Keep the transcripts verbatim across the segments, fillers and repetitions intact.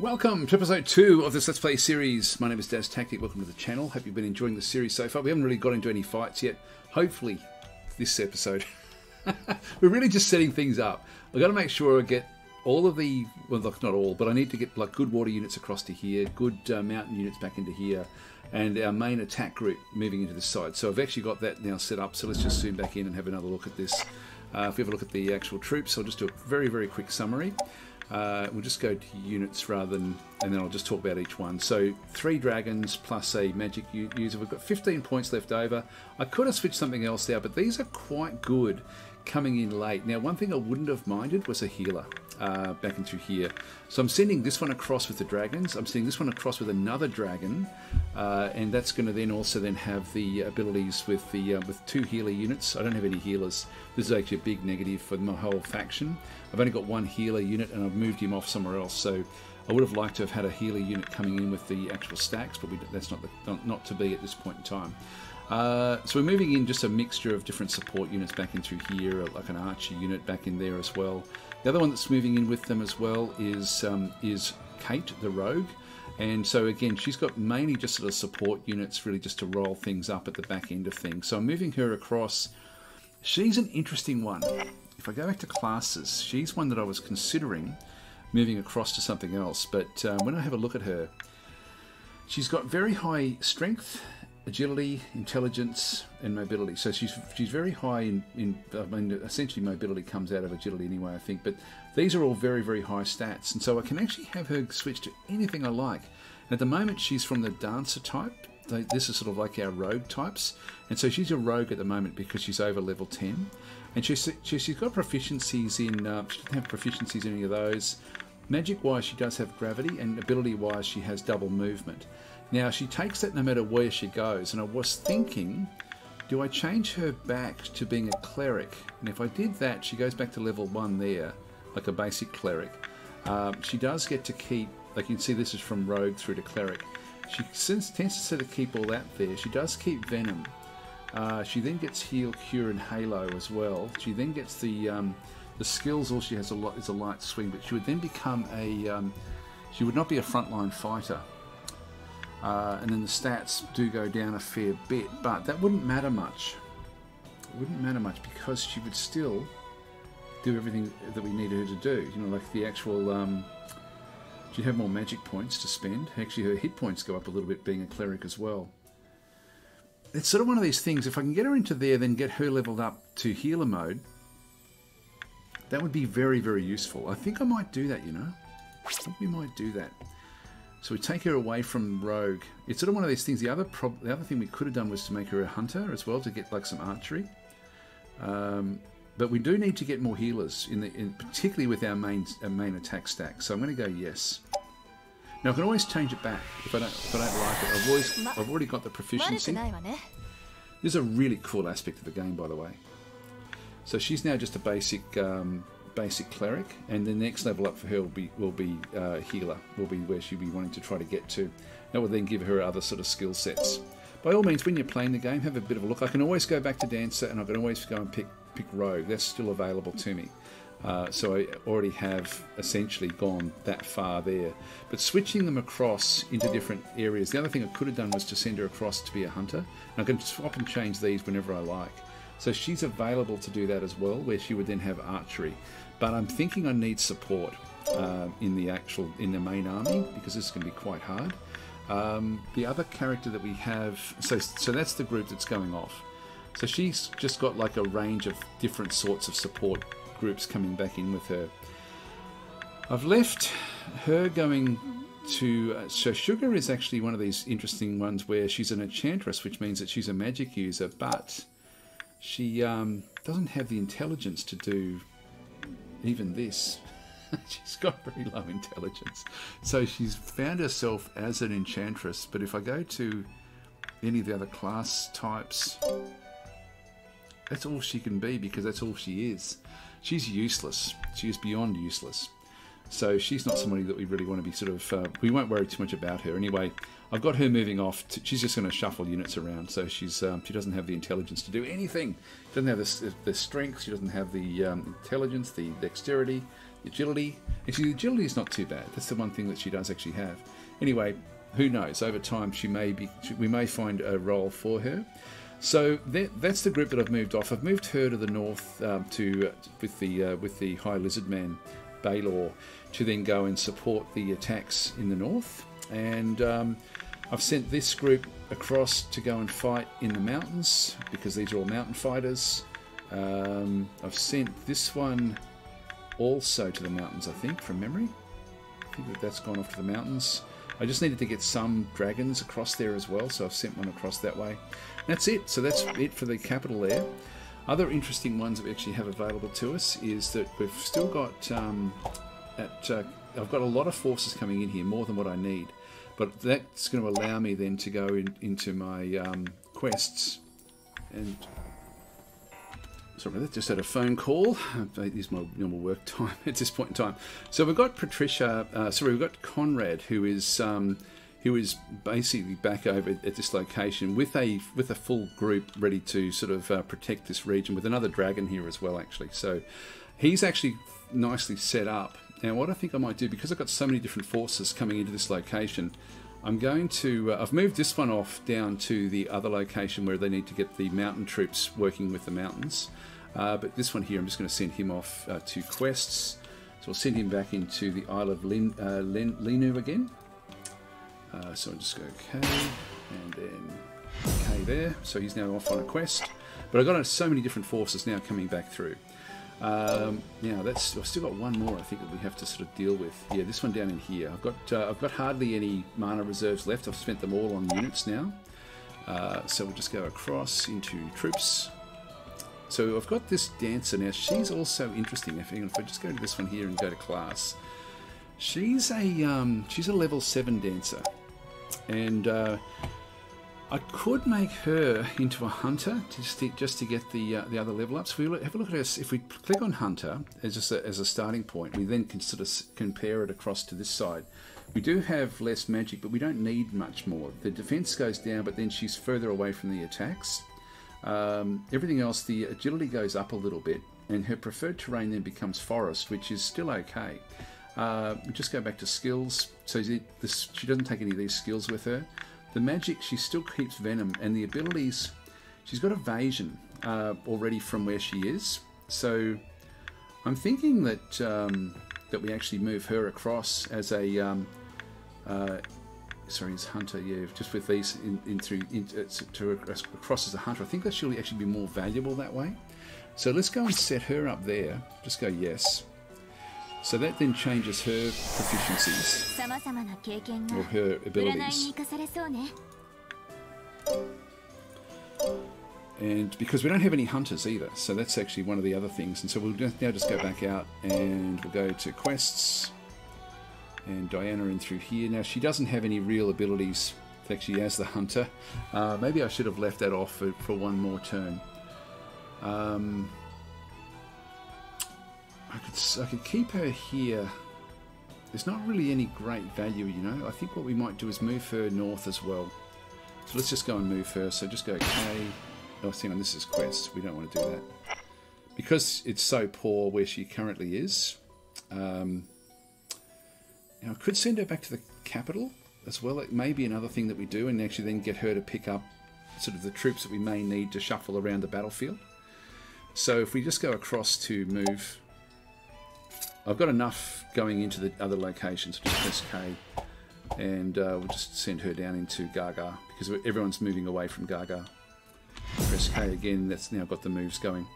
Welcome to episode two of this Let's Play series. My name is Daz Tactic, welcome to the channel. Hope you've been enjoying the series so far. We haven't really got into any fights yet. Hopefully this episode. We're really just setting things up. I've got to make sure I get all of the, well not all, but I need to get like good water units across to here, good uh, mountain units back into here, and our main attack group moving into this side. So I've actually got that now set up, so let's just zoom back in and have another look at this. Uh, if we have a look at the actual troops, I'll just do a very, very quick summary. Uh, we'll just go to units rather than, and then I'll just talk about each one. So three dragons plus a magic user. We've got fifteen points left over. I could have switched something else out, but these are quite good coming in late. Now, one thing I wouldn't have minded was a healer uh, back into here. So I'm sending this one across with the dragons. I'm sending this one across with another dragon, uh, and that's going to then also then have the abilities with the uh, with two healer units. I don't have any healers. This is actually a big negative for my whole faction. I've only got one healer unit, and I've moved him off somewhere else. So I would have liked to have had a healer unit coming in with the actual stacks, but we, that's not, the, not not to be at this point in time. Uh, so we're moving in just a mixture of different support units back in through here, like an archer unit back in there as well. The other one that's moving in with them as well is um, is Kate, the rogue. And so again, she's got mainly just sort of support units really just to roll things up at the back end of things. So I'm moving her across. She's an interesting one. If I go back to classes, she's one that I was considering moving across to something else. But uh, when I have a look at her, she's got very high strength, agility, intelligence, and mobility. So she's she's very high in, in, I mean, essentially mobility comes out of agility anyway, I think. But these are all very, very high stats. And so I can actually have her switch to anything I like. And at the moment, she's from the dancer type. This is sort of like our rogue types. And so she's a rogue at the moment because she's over level ten. And she's, she's got proficiencies in, uh, she doesn't have proficiencies in any of those. Magic-wise, she does have gravity, and ability-wise, she has double movement. Now, she takes that no matter where she goes, and I was thinking, do I change her back to being a cleric? And if I did that, she goes back to level one there, like a basic cleric. Uh, she does get to keep, like you can see this is from rogue through to cleric. She tends to sort of keep all that there. She does keep venom. Uh, she then gets heal, cure, and halo as well. She then gets the um, the skills. All she has a lot is a light swing, but she would then become a. Um, she would not be a frontline fighter. Uh, and then the stats do go down a fair bit, but that wouldn't matter much. It wouldn't matter much because she would still do everything that we needed her to do. You know, like the actual. Um, she'd have more magic points to spend. Actually, her hit points go up a little bit being a cleric as well. It's sort of one of these things, if I can get her into there, then get her leveled up to healer mode, that would be very, very useful. I think I might do that, you know. I think we might do that. So we take her away from rogue. It's sort of one of these things. The other prob the other thing we could have done was to make her a hunter as well, to get like some archery. Um, but we do need to get more healers, in the, in, particularly with our main, our main attack stack. So I'm going to go yes. Now I can always change it back if I don't, if I don't like it. I've, always, I've already got the proficiency. This is a really cool aspect of the game, by the way. So she's now just a basic um, basic cleric, and the next level up for her will be will be uh, healer. Will be where she'll be wanting to try to get to. That will then give her other sort of skill sets. By all means, when you're playing the game, have a bit of a look. I can always go back to dancer, and I can always go and pick pick rogue. That's still available to me. Uh, so I already have essentially gone that far there. But switching them across into different areas. The other thing I could have done was to send her across to be a hunter. And I can swap and change these whenever I like. So she's available to do that as well, where she would then have archery. But I'm thinking I need support uh, in the actual in the main army, because this is going to be quite hard. Um, the other character that we have, so so that's the group that's going off. So she's just got like a range of different sorts of support groups coming back in with her. I've left her going to uh, so Sugar is actually one of these interesting ones where she's an enchantress, which means that she's a magic user, but she um, doesn't have the intelligence to do even this. She's got very low intelligence, so she's found herself as an enchantress. But if I go to any of the other class types, that's all she can be, because that's all she is. She's useless. She is beyond useless. So she's not somebody that we really want to be sort of... Uh, we won't worry too much about her. Anyway, I've got her moving off. To, she's just going to shuffle units around. So she's um, she doesn't have the intelligence to do anything. She doesn't have the, the strength. She doesn't have the um, intelligence, the dexterity, the agility. Actually, the agility is not too bad. That's the one thing that she does actually have. Anyway, who knows? Over time, she may be. She, we may find a role for her. So that, that's the group that I've moved off. I've moved her to the north um, to uh, with the uh, with the High Lizard Man, Baelor, to then go and support the attacks in the north. And um, I've sent this group across to go and fight in the mountains because these are all mountain fighters. Um, I've sent this one also to the mountains, I think, from memory. I think that that's gone off to the mountains. I just needed to get some dragons across there as well, so I've sent one across that way. And that's it. So that's it for the capital there. Other interesting ones that we actually have available to us is that we've still got... Um, at, uh, I've got a lot of forces coming in here, more than what I need. But that's going to allow me then to go in, into my um, quests. And sorry, that just had a phone call. It is my normal work time at this point in time. So we've got Patricia, uh, sorry, we've got Conrad, who is um, who is basically back over at this location with a with a full group ready to sort of uh, protect this region with another dragon here as well, actually. So he's actually nicely set up. Now, what I think I might do, because I've got so many different forces coming into this location, I'm going to... Uh, I've moved this one off down to the other location where they need to get the mountain troops working with the mountains. Uh, but this one here, I'm just going to send him off uh, to quests. So I'll send him back into the Isle of Lin, uh, Lin Linu again. Uh, so I'll just go okay, and then okay there. So he's now off on a quest. But I've got so many different forces now coming back through. Um, now that's I've still got one more I think that we have to sort of deal with. Yeah, this one down in here. I've got uh, I've got hardly any mana reserves left. I've spent them all on units now. Uh, so we'll just go across into troops. So I've got this dancer now. She's also interesting. If, if I just go to this one here and go to class, she's a um, she's a level seven dancer, and uh, I could make her into a hunter just to, just to get the uh, the other level ups. So we look, have a look at her. If we click on hunter as just a, as a starting point, we then can sort of compare it across to this side. We do have less magic, but we don't need much more. The defense goes down, but then she's further away from the attacks. Um, everything else, the agility goes up a little bit, and her preferred terrain then becomes forest, which is still okay. Uh, just go back to skills. So this, she doesn't take any of these skills with her. The magic, she still keeps venom, and the abilities, she's got evasion uh, already from where she is. So I'm thinking that um, that we actually move her across as a um, uh, sorry, as hunter, yeah, just with these in, in through in, to across as a hunter. I think that she'll actually be more valuable that way. So let's go and set her up there. Just go yes. So that then changes her proficiencies, or her abilities. And because we don't have any hunters either, so that's actually one of the other things. And so we'll now just go back out and we'll go to quests. And Diana in through here. Now, she doesn't have any real abilities, actually, as the hunter. Uh, maybe I should have left that off for, for one more turn. Um... I could, I could keep her here. There's not really any great value, you know. I think what we might do is move her north as well. So let's just go and move her. So just go okay. Oh, hang on, this is quest. We don't want to do that. Because it's so poor where she currently is. Um, now, I could send her back to the capital as well. It may be another thing that we do, and actually then get her to pick up sort of the troops that we may need to shuffle around the battlefield. So if we just go across to move... I've got enough going into the other locations. So just press K, and uh, we'll just send her down into Gaga because everyone's moving away from Gaga. Press K again. That's now got the moves going.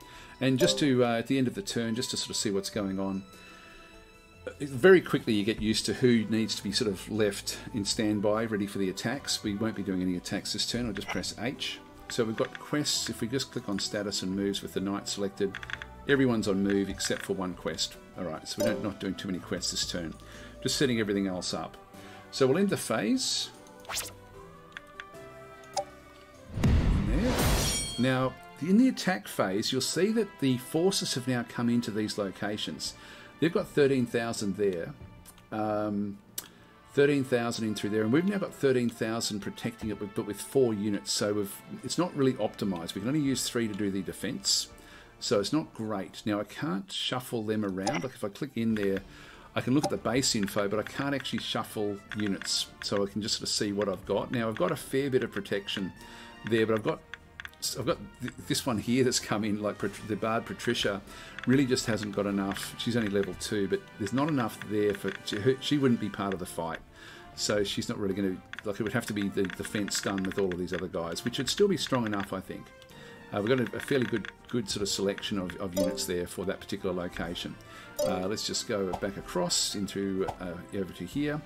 And just to uh, at the end of the turn, just to sort of see what's going on. Very quickly, you get used to who needs to be sort of left in standby, ready for the attacks. We won't be doing any attacks this turn. I'll just press H. So we've got quests. If we just click on status and moves with the knight selected, everyone's on move except for one quest. Alright, so we're not doing too many quests this turn. Just setting everything else up. So we'll end the phase. There. Now, in the attack phase, you'll see that the forces have now come into these locations. They've got thirteen thousand there. Um, thirteen thousand in through there. And we've now got thirteen thousand protecting it, but with four units. So we've, it's not really optimized. We can only use three to do the defense. So it's not great. Now, I can't shuffle them around. Like, if I click in there, I can look at the base info, but I can't actually shuffle units. So I can just sort of see what I've got. Now, I've got a fair bit of protection there, but I've got I've got th this one here that's come in, like Pat the Bard Patricia, really just hasn't got enough. She's only level two, but there's not enough there for, she, her, she wouldn't be part of the fight. So she's not really going to, like, it would have to be the defense done with all of these other guys, which would still be strong enough, I think. Uh, we've got a, a fairly good good sort of selection of, of units there for that particular location. Uh, let's just go back across into uh, over to here.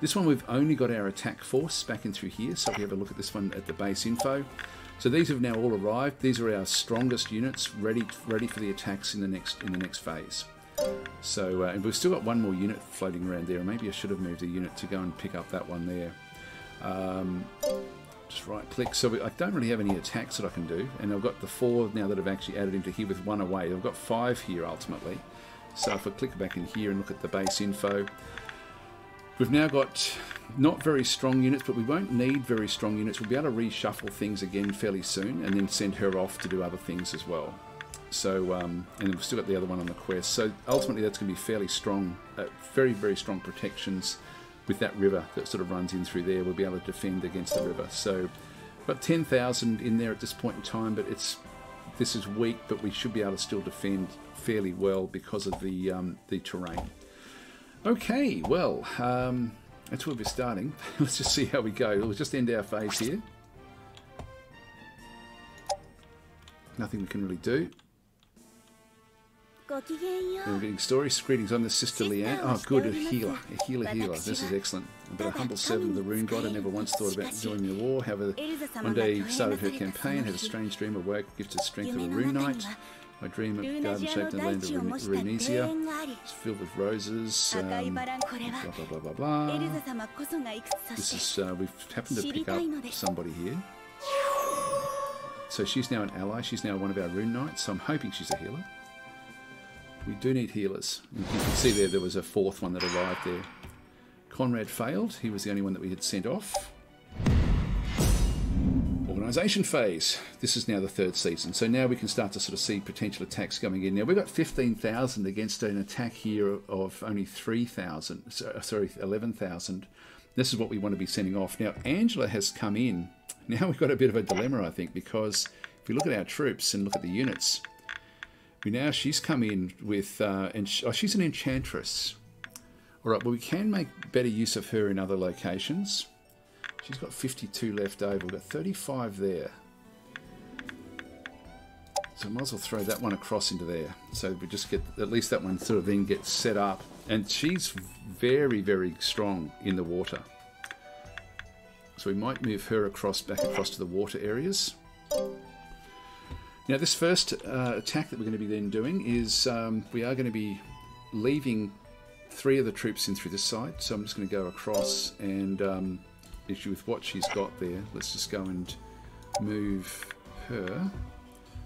This one we've only got our attack force back in through here, so if we have a look at this one at the base info. So these have now all arrived. These are our strongest units, ready ready for the attacks in the next in the next phase. So uh, and we've still got one more unit floating around there. Maybe I should have moved a unit to go and pick up that one there. Um, just right click. So we, I don't really have any attacks that I can do, and I've got the four now that I've actually added into here with one away. I've got five here ultimately. So if I click back in here and look at the base info. We've now got not very strong units, but we won't need very strong units. We'll be able to reshuffle things again fairly soon and then send her off to do other things as well. So, um, and then we've still got the other one on the quest. So ultimately that's going to be fairly strong, uh, very, very strong protections with that river that sort of runs in through there. We'll be able to defend against the river. So about ten thousand in there at this point in time, but it's this is weak, but we should be able to still defend fairly well because of the, um, the terrain. Okay, well, um, that's where we're starting. Let's just see how we go. We'll just end our phase here. Nothing we can really do. And we're getting stories. Greetings, I'm the sister Leanne. Oh, good, a healer. A healer healer. This is excellent. But a humble servant of the Rune God. I never once thought about joining the war. However, one day started her campaign, had a strange dream awoke, gifted strength of a Rune Knight. My dream of garden-shaped and land of Runesia. It's filled with roses. Um, blah, blah, blah, blah, blah. This is, uh, we've happened to pick up somebody here. So she's now an ally. She's now one of our Rune Knights. So I'm hoping she's a healer. We do need healers. You can see there, there was a fourth one that arrived there. Conrad failed. He was the only one that we had sent off. Organisation phase. This is now the third season, so now we can start to sort of see potential attacks coming in. Now we've got fifteen thousand against an attack here of only three thousand, sorry, eleven thousand. This is what we want to be sending off. Now Angela has come in. Now we've got a bit of a dilemma, I think, because if you look at our troops and look at the units, we now she's come in with, uh, and she, oh, she's an enchantress. All right, well, we can make better use of her in other locations. She's got fifty-two left over. We've got thirty-five there. So I might as well throw that one across into there. So we just get, at least that one sort of then gets set up. And she's very, very strong in the water. So we might move her across, back across to the water areas. Now this first uh, attack that we're going to be then doing is um, we are going to be leaving three of the troops in through this side. So I'm just going to go across and... Um, issue with what she's got there. Let's just go and move her.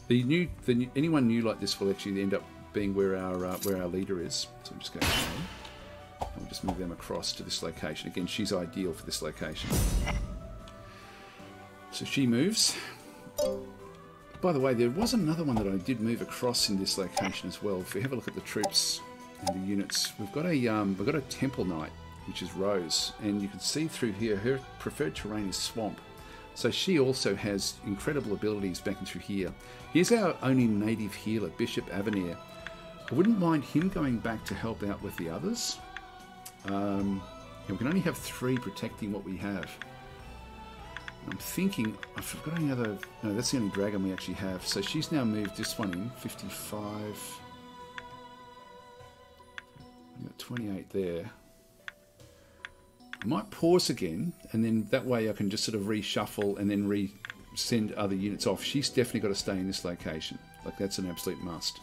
The new, the new, anyone new like this will actually end up being where our uh, where our leader is. So I'm just going to we'll just move them across to this location. Again, she's ideal for this location. So she moves. By the way, there was another one that I did move across in this location as well. If we have a look at the troops and the units, we've got a um, we've got a temple knight, which is Rose, and you can see through here her preferred terrain is swamp, so she also has incredible abilities back in through here. Here's our only native healer, Bishop Avenir. I wouldn't mind him going back to help out with the others. Um, we can only have three protecting what we have. I'm thinking I've forgot any other. No, that's the only dragon we actually have. So she's now moved this one in fifty-five. We've got twenty-eight there. I might pause again, and then that way I can just sort of reshuffle and then re-send other units off. She's definitely got to stay in this location. Like, that's an absolute must.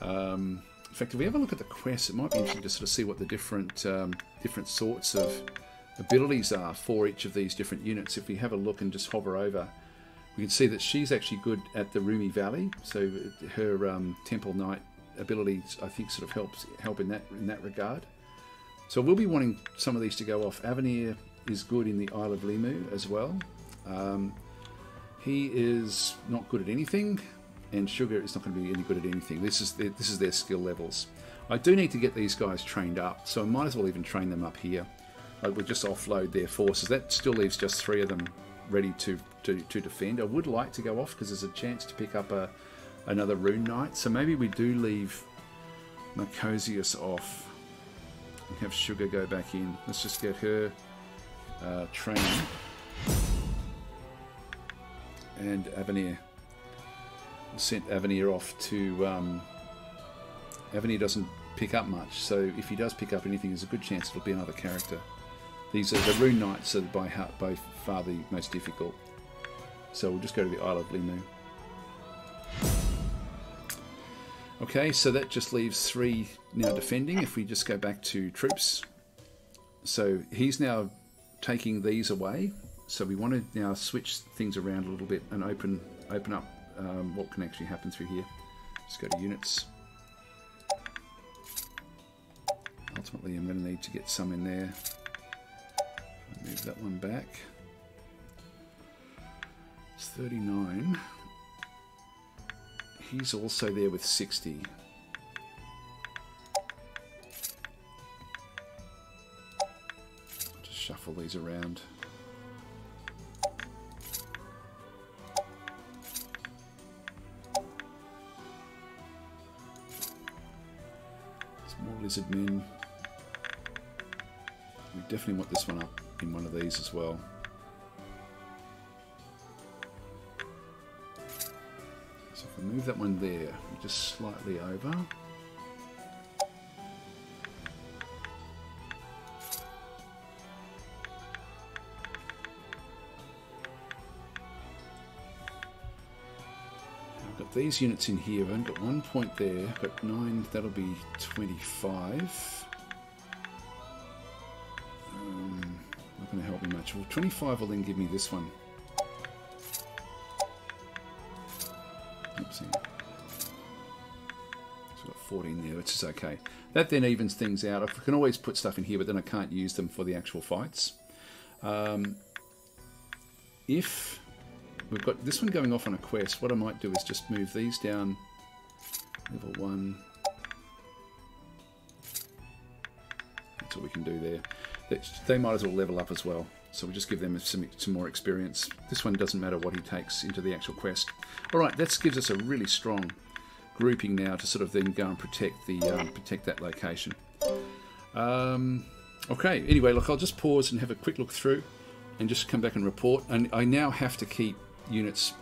Um, in fact, if we have a look at the quest, it might be interesting to sort of see what the different um, different sorts of abilities are for each of these different units. If we have a look and just hover over, we can see that she's actually good at the Rumi Valley. So her um, Temple Knight ability, I think, sort of helps help in that in that regard. So we'll be wanting some of these to go off. Avenir is good in the Isle of Limu as well. Um, he is not good at anything, and Sugar is not going to be any good at anything. This is their, this is their skill levels. I do need to get these guys trained up, so I might as well even train them up here. I would just offload their forces. That still leaves just three of them ready to to, to defend. I would like to go off because there's a chance to pick up a another Rune Knight, so maybe we do leave Mercosius off and have Sugar go back in. Let's just get her uh, trained. And Avenir. Sent Avenir off to... Um, Avenir doesn't pick up much, so if he does pick up anything, there's a good chance it'll be another character. These are the Rune Knights are by, by far the most difficult. So we'll just go to the Isle of Limu. Okay, so that just leaves three now defending. If we just go back to troops. So he's now taking these away. So we want to now switch things around a little bit and open open up um, what can actually happen through here. Just go to units. Ultimately, I'm going to need to get some in there. Move that one back. It's thirty-nine. He's also there with sixty. Just shuffle these around. It's more lizard men. We definitely want this one up in one of these as well. Move that one there, just slightly over. I've got these units in here. I've only got one point there. I've got nine. That'll be twenty-five. Um, not going to help me much. Well, twenty-five will then give me this one. So I've got fourteen there, which is okay. That then evens things out. I can always put stuff in here, but then I can't use them for the actual fights. Um, if we've got this one going off on a quest, what I might do is just move these down level one. That's all we can do there. They might as well level up as well. So we just give them some, some more experience. This one doesn't matter what he takes into the actual quest. All right, that gives us a really strong grouping now to sort of then go and protect the um, protect that location. Um, okay. Anyway, look, I'll just pause and have a quick look through, and just come back and report. And I now have to keep units.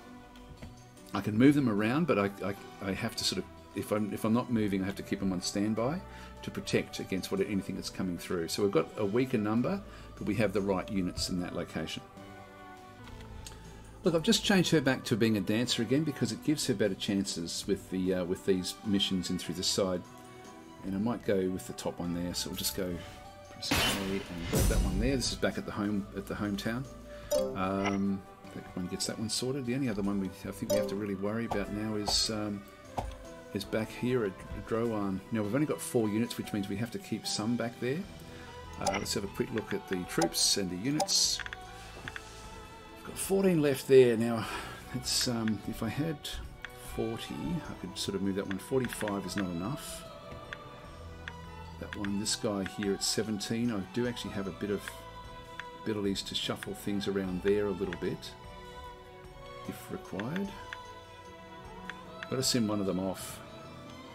I can move them around, but I I, I have to sort of if I'm if I'm not moving, I have to keep them on standby to protect against what anything that's coming through. So we've got a weaker number. We have the right units in that location. Look, I've just changed her back to being a dancer again because it gives her better chances with the uh, with these missions in through the side. And I might go with the top one there, so we'll just go press A and grab that one there. This is back at the home at the hometown. Um, that one gets that one sorted. The only other one we I think we have to really worry about now is um, is back here at Drowan. Now we've only got four units, which means we have to keep some back there. Uh, let's have a quick look at the troops and the units. I've got fourteen left there. Now, it's, um, if I had forty, I could sort of move that one. forty-five is not enough. That one, this guy here at seventeen, I do actually have a bit of abilities to shuffle things around there a little bit, if required. I've got to send one of them off.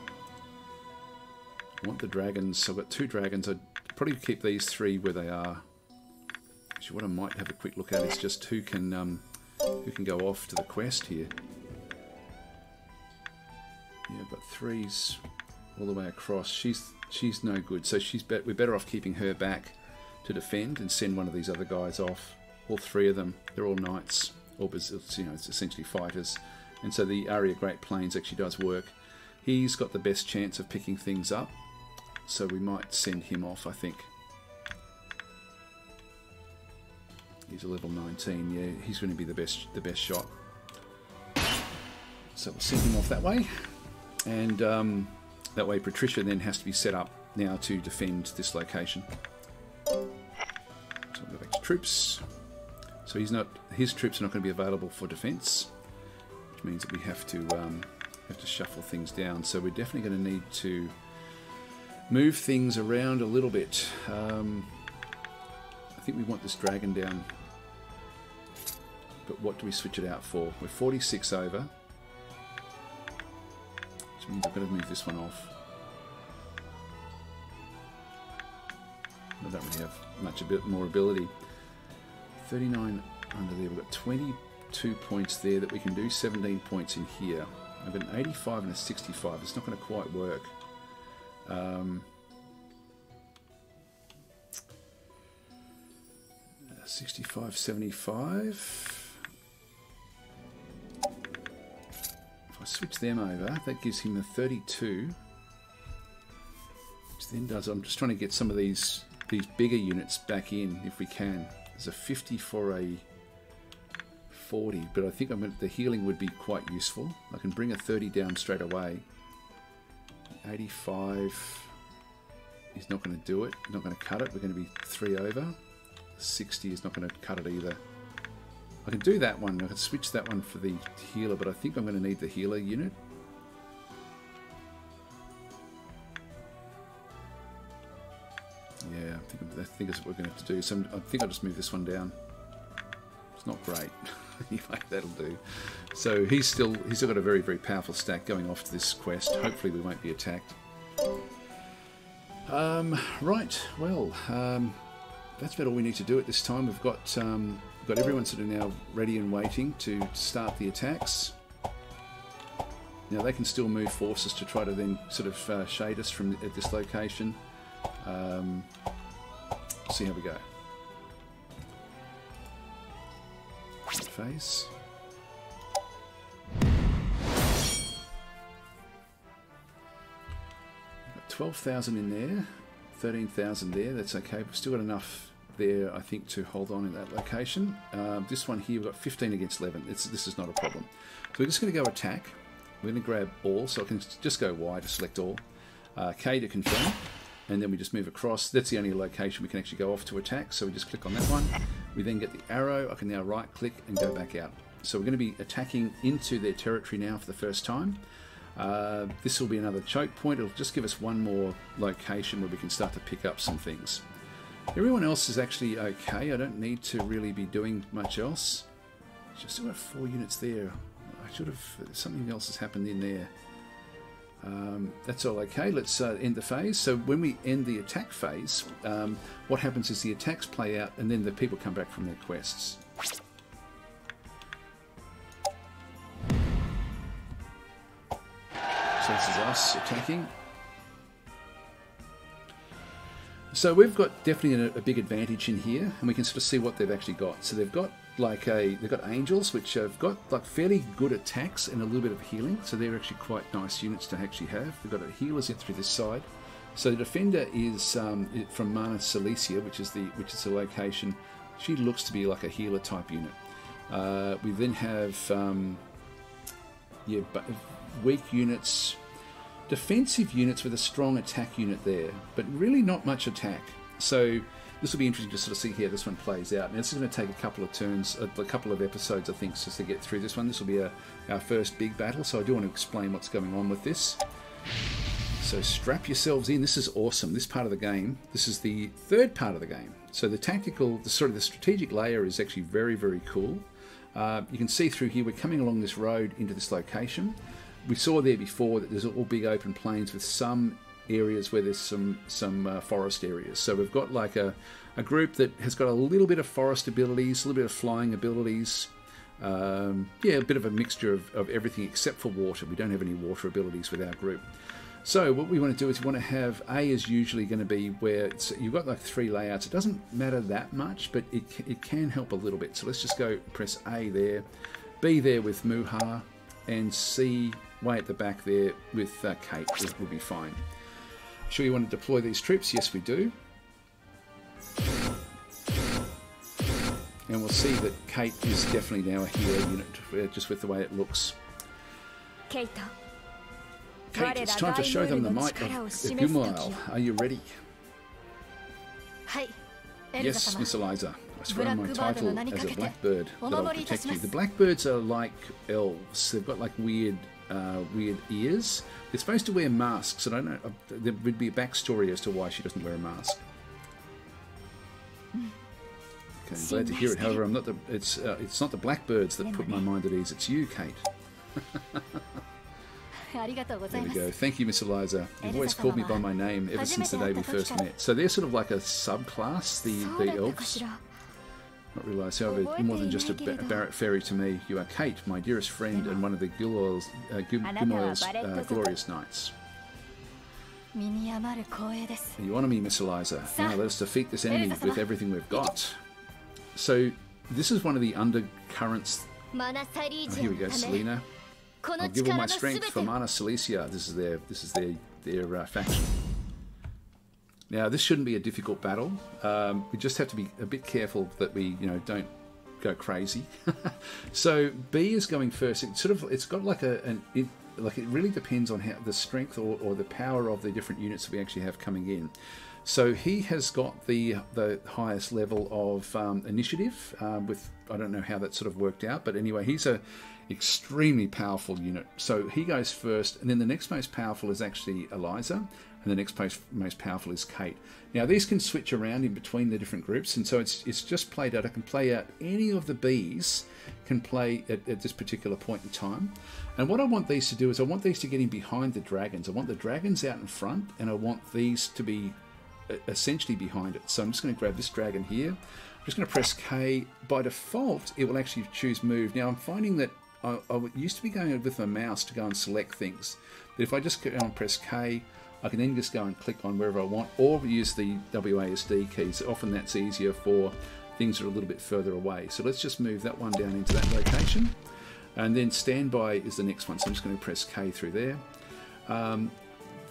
I want the dragons, so I've got two dragons. I probably keep these three where they are. Actually, what I might have a quick look at is just who can um, who can go off to the quest here. Yeah, but three's all the way across. She's she's no good, so she's be we're better off keeping her back to defend and send one of these other guys off. All three of them, they're all knights, or you know, it's essentially fighters. And so the Aria Great Plains actually does work. He's got the best chance of picking things up. So we might send him off, I think. He's a level nineteen, yeah, he's going to be the best the best shot. So we'll send him off that way. And um, That way Patricia then has to be set up now to defend this location. So we'll go back to troops. So he's not, his troops are not going to be available for defense, which means that we have to um, have to shuffle things down. So we're definitely going to need to move things around a little bit. Um, I think we want this dragon down. But what do we switch it out for? We're forty-six over. Which means I've got to move this one off. I don't really have much a bit more ability. thirty-nine under there. We've got twenty-two points there that we can do. seventeen points in here. I've got an eighty-five and a sixty-five. It's not going to quite work. Um, sixty-five, seventy-five. Switch them over, that gives him a thirty-two, which then does, I'm just trying to get some of these these bigger units back in if we can. There's a fifty for a forty, but I think I'm gonna, the healing would be quite useful. I can bring a thirty down straight away. eighty-five is not going to do it, not going to cut it. We're going to be three over. sixty is not going to cut it either. I can do that one, I can switch that one for the healer, but I think I'm going to need the healer unit. Yeah, I think, I think that's what we're going to have to do. So I think I'll just move this one down. It's not great. Anyway, that'll do. So he's still, he's still got a very, very powerful stack going off to this quest. Hopefully we won't be attacked. Um, right, well, um, that's about all we need to do at this time. We've got... Um, We've got everyone sort of now ready and waiting to start the attacks. Now they can still move forces to try to then sort of uh, shade us from at this location. Um, see how we go. Face. twelve thousand in there, thirteen thousand there. That's okay. We've still got enough there, I think, to hold on in that location. Um, this one here, we've got fifteen against eleven. It's, this is not a problem. So we're just going to go attack. We're going to grab all, so I can just go Y to select all. Uh, K to confirm, and then we just move across. That's the only location we can actually go off to attack, so we just click on that one. We then get the arrow. I can now right-click and go back out. So we're going to be attacking into their territory now for the first time. Uh, this will be another choke point. It'll just give us one more location where we can start to pick up some things. Everyone else is actually okay. I don't need to really be doing much else. Just about four units there. I should have... Something else has happened in there. Um, that's all okay. Let's uh, end the phase. So when we end the attack phase, um, what happens is the attacks play out and then the people come back from their quests. So this is us attacking. So we've got definitely a, a big advantage in here, and we can sort of see what they've actually got. So they've got like a they've got angels, which have got like fairly good attacks and a little bit of healing. So they're actually quite nice units to actually have. They've got a healers in through this side. So the defender is um, from Mana Silesia, which is the which is the location. She looks to be like a healer type unit. Uh, we then have um, yeah, but weak units. Defensive units with a strong attack unit there, but really not much attack. So this will be interesting to sort of see how this one plays out. Now this is going to take a couple of turns, a couple of episodes, I think, just to get through this one. This will be a, our first big battle, so I do want to explain what's going on with this. So strap yourselves in. This is awesome. This part of the game, this is the third part of the game. So the tactical, the sort of the strategic layer is actually very, very cool. Uh, you can see through here, we're coming along this road into this location. We saw there before that there's all big open plains with some areas where there's some some uh, forest areas. So we've got like a, a group that has got a little bit of forest abilities, a little bit of flying abilities. Um, yeah, a bit of a mixture of, of everything except for water. We don't have any water abilities with our group. So what we want to do is we want to have A is usually going to be where it's, you've got like three layouts. It doesn't matter that much, but it, it can help a little bit. So let's just go press A there, B there with Muha, and C way at the back there with uh, Kate. It will be fine. Sure you want to deploy these troops? Yes, we do. And we'll see that Kate is definitely now a hero unit, just with the way it looks. Kate. Kate, it's time to show them the might of Gimowal. Are you ready? Yes, Miss Eliza. I swear on my title as a blackbird that I'll protect you. The blackbirds are like elves. They've got like weird, uh, weird ears. They're supposed to wear masks. I don't know. There would be a backstory as to why she doesn't wear a mask. Okay, I'm glad to hear it. However, I'm not the. It's uh, it's not the blackbirds that put my mind at ease. It's you, Kate. There we go. Thank you, Miss Eliza. You've always called me by my name ever since the day we first met. So they're sort of like a subclass, the, the elves. Not realise, however, you're more than just a ba Barrett fairy to me. You are Kate, my dearest friend, and one of the Gimowal's uh, Gimowal's uh, glorious knights. You honour me, Miss Eliza. Now let us defeat this enemy with everything we've got. So this is one of the undercurrents. Oh, here we go, Selina. I'll give all my strength for Mana Silesia. This is their, this is their, their uh, faction. Now, this shouldn't be a difficult battle. Um, we just have to be a bit careful that we, you know, don't go crazy. So B is going first. It sort of, it's got like a, an, it, like it really depends on how the strength or, or the power of the different units that we actually have coming in. So he has got the the highest level of um, initiative. Um, with I don't know how that sort of worked out, but anyway, he's a extremely powerful unit. So he goes first, and then the next most powerful is actually Eliza, and the next most most powerful is Kate. Now these can switch around in between the different groups, and so it's it's just played out. I can play out any of the Bs can play at, at this particular point in time. And what I want these to do is I want these to get in behind the dragons. I want the dragons out in front, and I want these to be essentially behind it. So I'm just going to grab this dragon here. I'm just going to press K. By default, it will actually choose move. Now I'm finding that I, I used to be going with my mouse to go and select things, but if I just go and press K, I can then just go and click on wherever I want, or use the W A S D keys. Often that's easier for things that are a little bit further away. So let's just move that one down into that location, and then standby is the next one. So I'm just going to press K through there. Um,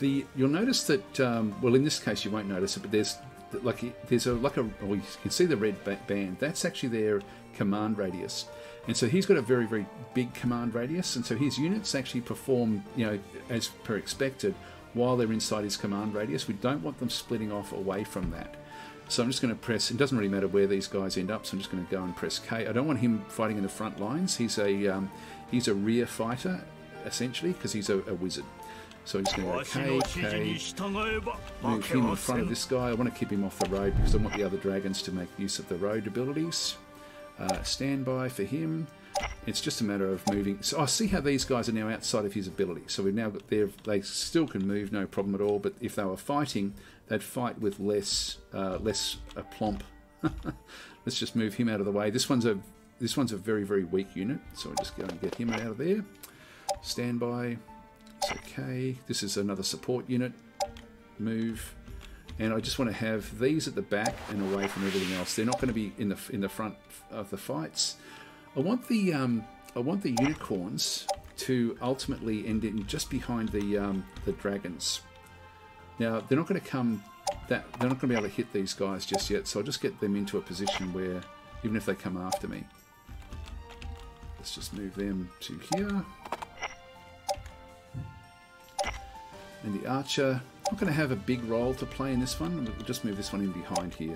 The, you'll notice that, um, well, in this case you won't notice it, but there's like there's a like a well, you can see the red band. That's actually their command radius, and so he's got a very very big command radius, and so his units actually perform, you know, as per expected while they're inside his command radius. We don't want them splitting off away from that. So I'm just going to press. It doesn't really matter where these guys end up. So I'm just going to go and press K. I don't want him fighting in the front lines. He's a um, he's a rear fighter essentially because he's a, a wizard. So I'm just going to go, okay, okay, move him in front of this guy. I want to keep him off the road because I want the other dragons to make use of the road abilities. Uh, standby for him. It's just a matter of moving. So I see how these guys are now outside of his ability. So we've now got their, they still can move, no problem at all. But if they were fighting, they'd fight with less, uh, less aplomb. Let's just move him out of the way. This one's a, this one's a very, very weak unit. So I'll just go and get him out of there. Standby. Okay, this is another support unit. Move, and I just want to have these at the back and away from everything else. They're not going to be in the in the front of the fights. I want the um, I want the unicorns to ultimately end in just behind the um, the dragons. Now they're not going to come that they're not going to be able to hit these guys just yet. So I'll just get them into a position where even if they come after me, let's just move them to here. And the archer, I'm not going to have a big role to play in this one. We'll just move this one in behind here.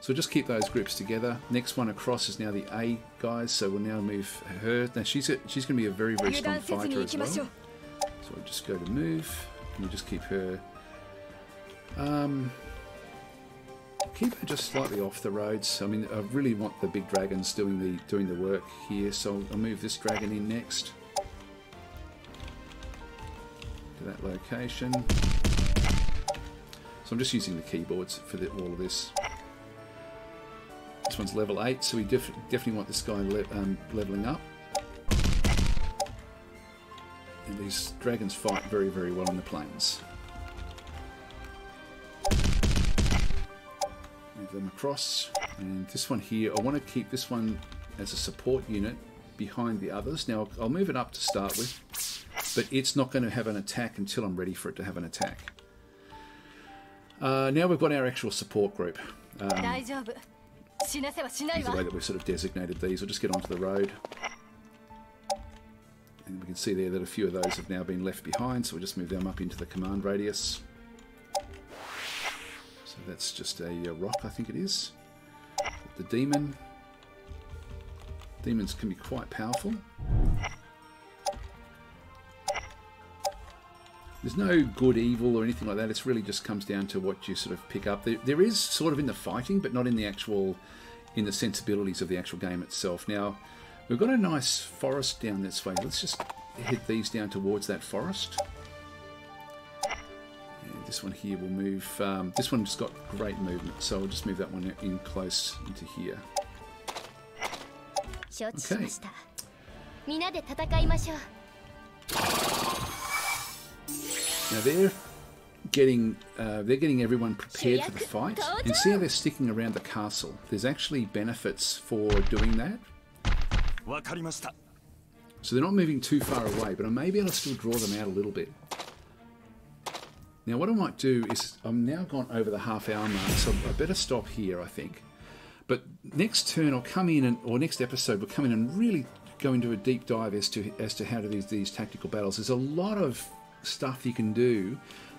So we'll just keep those groups together. Next one across is now the A guys, so we'll now move her. Now she's a, she's going to be a very, very strong fighter as well. So we'll just go to move, and we'll just keep her, um, keep her just slightly off the roads. I mean, I really want the big dragons doing the doing the work here, so I'll move this dragon in next. That location. So I'm just using the keyboards for the, all of this. This one's level eight, so we def definitely want this guy le um, leveling up. And these dragons fight very, very well on the plains. Move them across. And this one here, I want to keep this one as a support unit behind the others. Now, I'll move it up to start with. But it's not going to have an attack until I'm ready for it to have an attack. Uh, now we've got our actual support group. Um, is the way that we've sort of designated these. We'll just get onto the road. And we can see there that a few of those have now been left behind, so we'll just move them up into the command radius. So that's just a uh, rock, I think it is. The demon. Demons can be quite powerful. There's no good, evil, or anything like that. It really just comes down to what you sort of pick up. There, there is sort of in the fighting, but not in the actual, in the sensibilities of the actual game itself. Now, we've got a nice forest down this way. Let's just head these down towards that forest. And this one here will move. Um, this one's got great movement, so I'll just move that one in close into here. Okay. Now they're getting uh, they're getting everyone prepared for the fight, and see how they're sticking around the castle. There's actually benefits for doing that. So they're not moving too far away, but I may be able to still draw them out a little bit. Now what I might do is, I'm now gone over the half hour mark, so I better stop here, I think. But next turn I'll come in, and or next episode we'll come in and really go into a deep dive as to as to how to do these tactical battles. There's a lot of stuff you can do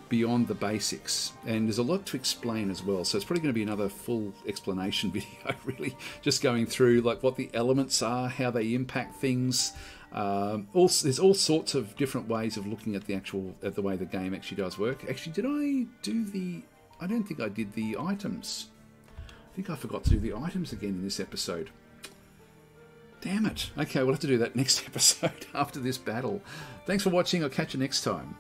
beyond the basics, and there's a lot to explain as well, so it's probably going to be another full explanation video, really, just going through like what the elements are, how they impact things. Um, also, there's all sorts of different ways of looking at the actual at the way the game actually does work. Actually, did I do the I don't think I did the items. I think I forgot to do the items again in this episode. Damn it. Okay, we'll have to do that next episode after this battle. Thanks for watching. I'll catch you next time.